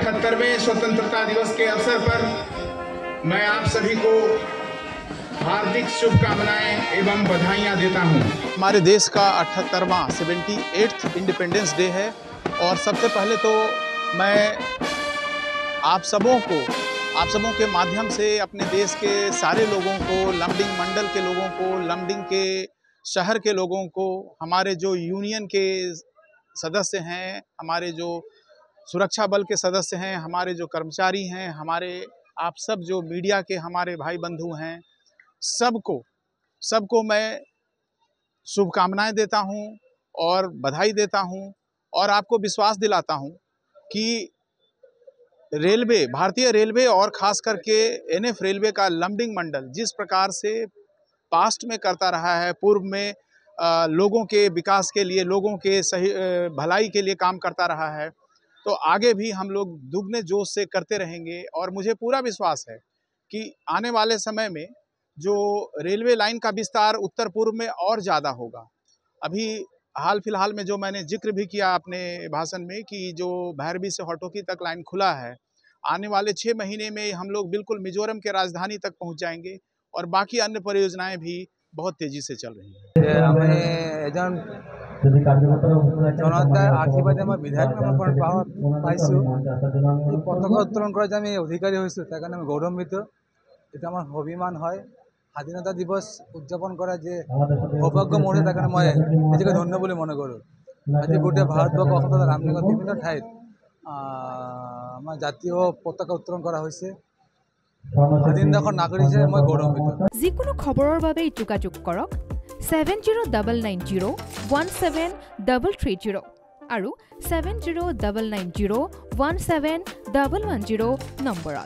78वें स्वतंत्रता दिवस के अवसर पर मैं आप सभी को हार्दिक शुभकामनाएं एवं बधाइयां देता हूं। हमारे देश का 78वां 78th इंडिपेंडेंस डे है और सबसे पहले तो मैं आप सबों के माध्यम से अपने देश के सारे लोगों को, लमडिंग मंडल के लोगों को, लमडिंग के शहर के लोगों को, हमारे जो यूनियन के सदस्य हैं, हमारे जो सुरक्षा बल के सदस्य हैं, हमारे जो कर्मचारी हैं, हमारे आप सब जो मीडिया के हमारे भाई बंधु हैं, सबको मैं शुभकामनाएं देता हूं और बधाई देता हूं और आपको विश्वास दिलाता हूं कि रेलवे, भारतीय रेलवे और ख़ास करके एनएफ रेलवे का लमडिंग मंडल जिस प्रकार से पास्ट में करता रहा है, पूर्व में लोगों के विकास के लिए, लोगों के सही भलाई के लिए काम करता रहा है, तो आगे भी हम लोग दुगने जोश से करते रहेंगे। और मुझे पूरा विश्वास है कि आने वाले समय में जो रेलवे लाइन का विस्तार उत्तर पूर्व में और ज़्यादा होगा। अभी हाल फिलहाल में जो मैंने जिक्र भी किया अपने भाषण में कि जो भैरवी से हटौकी तक लाइन खुला है, आने वाले 6 महीने में हम लोग बिल्कुल मिजोरम के राजधानी तक पहुँच जाएंगे और बाकी अन्य परियोजनाएँ भी बहुत तेजी से चल रही है। जनता आर्थिक विधायक पताका उत्तोलन कर अधिकारी तार गौरवान्वित। ये अभिमान है स्वाधीनता दिवस उद्यापन कर सौभाग्य मोर तार मैं निजेक धन्य मन करूँ। आज गोटे भारतवर्ष रामनगर विभिन्न ठाई आम जतिय पताका उत्तोलन कर जिको खबरों बारे जोगाजोग करक 7099017330 और 7099017110 नम्बर।